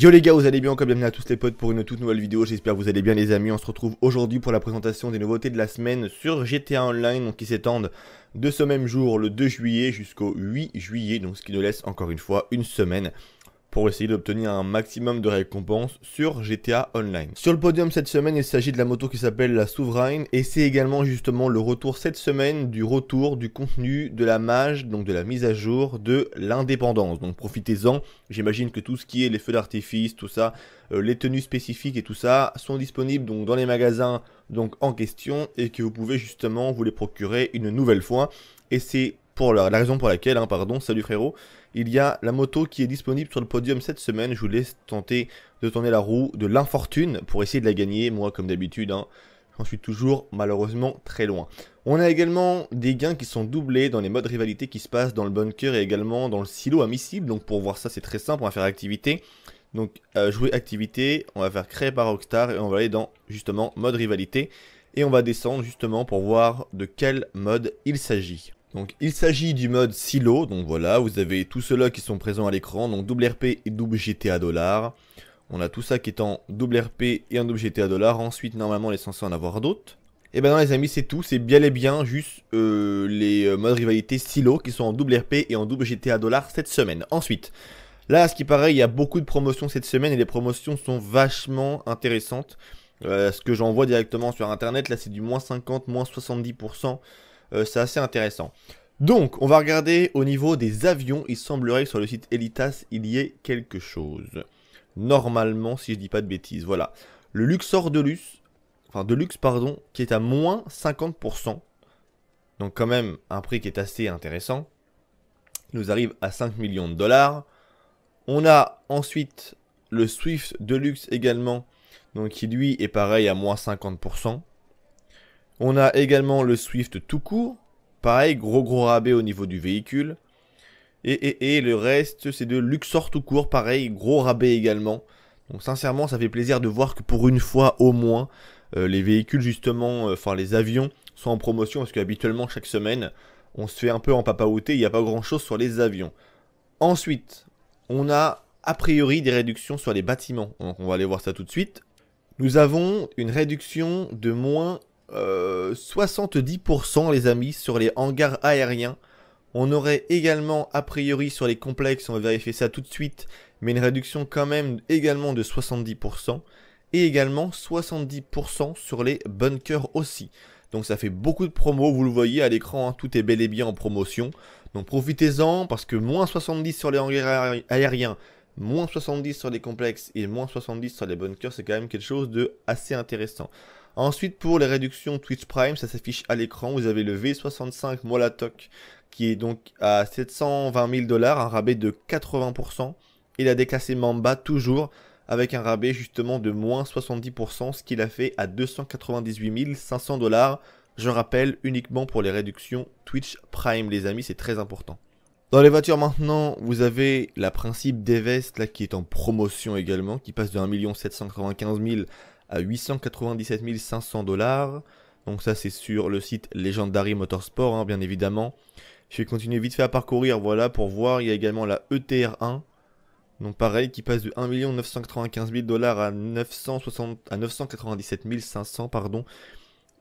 Yo les gars, vous allez bien? Encore bienvenue à tous les potes pour une toute nouvelle vidéo, j'espère que vous allez bien les amis. On se retrouve aujourd'hui pour la présentation des nouveautés de la semaine sur GTA Online, donc qui s'étendent de ce même jour, le 2 juillet jusqu'au 8 juillet, donc ce qui nous laisse encore une fois une semaine pour essayer d'obtenir un maximum de récompenses sur GTA Online. Sur le podium cette semaine, il s'agit de la moto qui s'appelle la Souveraine, et c'est également justement le retour cette semaine du retour du contenu de la mage, donc de la mise à jour de l'indépendance. Donc profitez-en, j'imagine que tout ce qui est les feux d'artifice, tout ça, les tenues spécifiques et tout ça sont disponibles donc dans les magasins donc en question, et que vous pouvez justement vous les procurer une nouvelle fois, et c'est pour la raison pour laquelle, salut frérot, il y a la moto qui est disponible sur le podium cette semaine. Je vous laisse tenter de tourner la roue de l'infortune pour essayer de la gagner. Moi, comme d'habitude, j'en suis toujours malheureusement très loin. On a également des gains qui sont doublés dans les modes rivalité qui se passent dans le bunker et également dans le silo à missiles. Donc pour voir ça, c'est très simple, on va faire activité. Donc jouer activité, on va faire créer par Rockstar et on va aller dans justement mode rivalité. Et on va descendre justement pour voir de quel mode il s'agit. Donc il s'agit du mode silo, donc voilà, vous avez tous ceux-là qui sont présents à l'écran, donc double RP et double GTA $. On a tout ça qui est en double RP et en double GTA $, ensuite normalement on est censé en avoir d'autres. Et ben non les amis, c'est tout, c'est bien et bien juste les modes rivalité silo qui sont en double RP et en double GTA $ cette semaine. Ensuite, là à ce qui paraît, il y a beaucoup de promotions cette semaine et les promotions sont vachement intéressantes. Ce que j'en vois directement sur internet, là c'est du moins 50, moins 70%. C'est assez intéressant. Donc on va regarder au niveau des avions. Il semblerait que sur le site Elitas il y ait quelque chose, normalement, si je dis pas de bêtises. Voilà, le Luxor Deluxe, qui est à moins 50%. Donc quand même un prix qui est assez intéressant. Il nous arrive à 5 millions de dollars. On a ensuite le Swift Deluxe également, donc qui lui est pareil à moins 50%. On a également le Swift tout court, pareil, gros rabais au niveau du véhicule. Et le reste, c'est de Luxor tout court, pareil, gros rabais également. Donc sincèrement, ça fait plaisir de voir que pour une fois au moins, les véhicules justement, enfin les avions sont en promotion. Parce qu'habituellement, chaque semaine, on se fait un peu en papaouté, il n'y a pas grand chose sur les avions. Ensuite, on a a priori des réductions sur les bâtiments. Donc on va aller voir ça tout de suite. Nous avons une réduction de moins 70% les amis sur les hangars aériens. On aurait également a priori sur les complexes, on va vérifier ça tout de suite, mais une réduction quand même également de 70%, et également 70% sur les bunkers aussi. Donc ça fait beaucoup de promos, vous le voyez à l'écran, tout est bel et bien en promotion. Donc profitez-en parce que moins 70% sur les hangars aériens, moins 70% sur les complexes et moins 70% sur les bunkers, c'est quand même quelque chose de assez intéressant. Ensuite, pour les réductions Twitch Prime, ça s'affiche à l'écran. Vous avez le V65 Molotov qui est donc à 720 000 $, un rabais de 80%. Et la déclassée Mamba, toujours avec un rabais justement de moins 70%, ce qui l'a fait à 298 500 $. Je rappelle, uniquement pour les réductions Twitch Prime, les amis, c'est très important. Dans les voitures maintenant, vous avez la principe des vestes là, qui est en promotion également, qui passe de 1 795 000 $ à 897 500 $. Donc ça c'est sur le site Legendary Motorsport, bien évidemment. Je vais continuer vite fait à parcourir, voilà, pour voir. Il y a également la ETR1, donc pareil, qui passe de 1 995 000 $ à 997 500 $, pardon.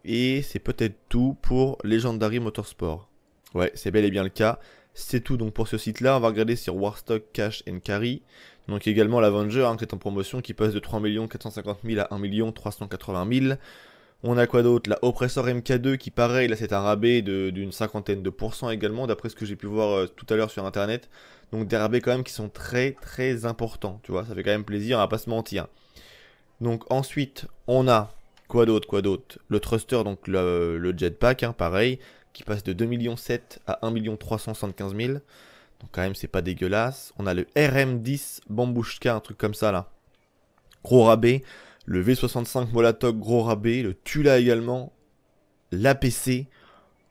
Et c'est peut-être tout pour Legendary Motorsport. Ouais, c'est bel et bien le cas. C'est tout donc pour ce site là. On va regarder sur Warstock Cash and Carry. Donc également l'Avenger qui est en promotion, qui passe de 3 450 000 $ à 1 380 000 $. On a quoi d'autre? La Oppressor MK2 qui pareil, là c'est un rabais d'une 50% également, d'après ce que j'ai pu voir tout à l'heure sur internet. Donc des rabais quand même qui sont très importants, tu vois, ça fait quand même plaisir, à pas se mentir. Donc ensuite on a quoi d'autre? Le Truster, donc le jetpack, pareil, qui passe de 2 700 000 $ à 1 375 000 $. Donc quand même c'est pas dégueulasse. On a le RM10 Bambushka, un truc comme ça là, gros rabais. Le V65 Molotov, gros rabais. Le Tula également. L'APC.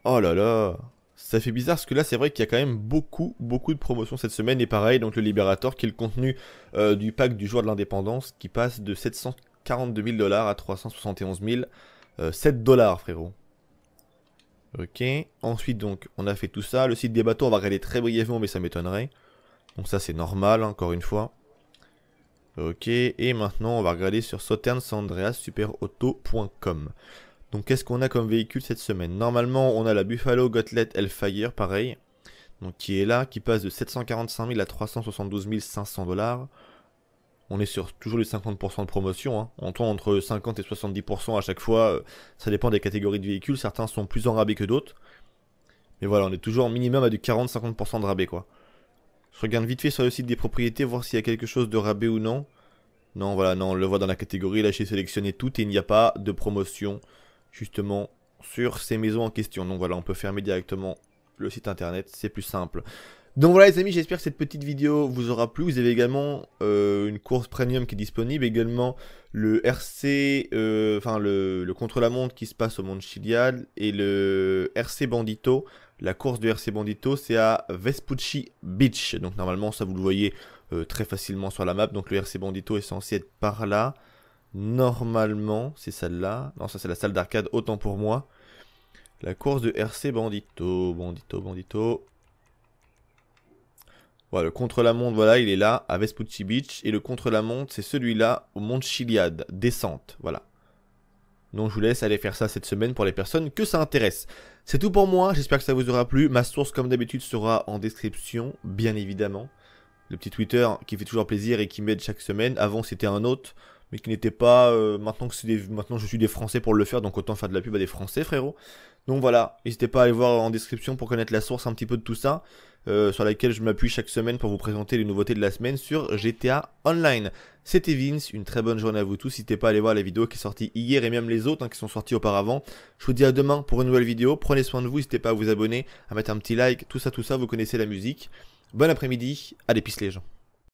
Oh là là, ça fait bizarre parce que là c'est vrai qu'il y a quand même beaucoup de promotions cette semaine. Et pareil, donc le Liberator qui est le contenu du pack du jour de l'indépendance, qui passe de 742 000 $ à 371 007 $, frérot. Ok, ensuite donc on a fait tout ça. Le site des bateaux, on va regarder très brièvement, mais ça m'étonnerait. Donc ça c'est normal, encore une fois. Ok, et maintenant on va regarder sur Sauterne San Andreas Superauto.com. Donc qu'est-ce qu'on a comme véhicule cette semaine? Normalement on a la Buffalo Gotlet Elfire, pareil. Donc qui est là, qui passe de 745 000 à 372 500 $. On est sur toujours les 50% de promotion, hein. On tourne entre 50 et 70% à chaque fois, ça dépend des catégories de véhicules, certains sont plus en rabais que d'autres. Mais voilà, on est toujours au minimum à du 40-50% de rabais quoi. Je regarde vite fait sur le site des propriétés, voir s'il y a quelque chose de rabais ou non. Non, voilà, non, on le voit dans la catégorie, là j'ai sélectionné tout et il n'y a pas de promotion justement sur ces maisons en question. Donc voilà, on peut fermer directement le site internet, c'est plus simple. Donc voilà les amis, j'espère que cette petite vidéo vous aura plu. Vous avez également une course premium qui est disponible, également le RC, le contre-la-montre qui se passe au Mont Chiliad et le RC Bandito. La course de RC Bandito, c'est à Vespucci Beach. Donc normalement, ça vous le voyez très facilement sur la map. Donc le RC Bandito est censé être par là. Normalement, c'est celle-là. Non, ça c'est la salle d'arcade, autant pour moi. La course de RC Bandito, Voilà, le contre-la-montre, voilà, il est là, à Vespucci Beach. Et le contre-la-montre, c'est celui-là, au Mont Chiliad, descente, voilà. Donc je vous laisse aller faire ça cette semaine pour les personnes que ça intéresse. C'est tout pour moi, j'espère que ça vous aura plu. Ma source, comme d'habitude, sera en description, bien évidemment. Le petit Twitter qui fait toujours plaisir et qui m'aide chaque semaine. Avant, c'était un autre, mais qui n'était pas... maintenant, je suis des Français pour le faire, donc autant faire de la pub à des Français, frérot. Donc voilà, n'hésitez pas à aller voir en description pour connaître la source un petit peu de tout ça. Sur laquelle je m'appuie chaque semaine pour vous présenter les nouveautés de la semaine sur GTA Online. C'était Vince, une très bonne journée à vous tous, n'hésitez pas à aller voir la vidéo qui est sortie hier et même les autres hein, qui sont sortis auparavant. Je vous dis à demain pour une nouvelle vidéo, prenez soin de vous, n'hésitez pas à vous abonner, à mettre un petit like, tout ça, vous connaissez la musique. Bon après-midi, allez pisse les gens.